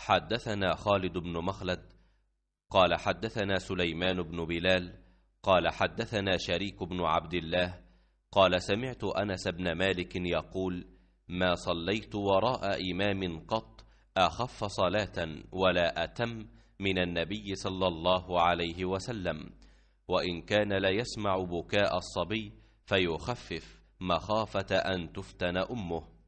حدثنا خالد بن مخلد قال حدثنا سليمان بن بلال قال حدثنا شريك بن عبد الله قال سمعت أنس بن مالك يقول: ما صليت وراء إمام قط أخف صلاة ولا أتم من النبي صلى الله عليه وسلم، وإن كان لا يسمع بكاء الصبي فيخفف مخافة أن تفتن أمه.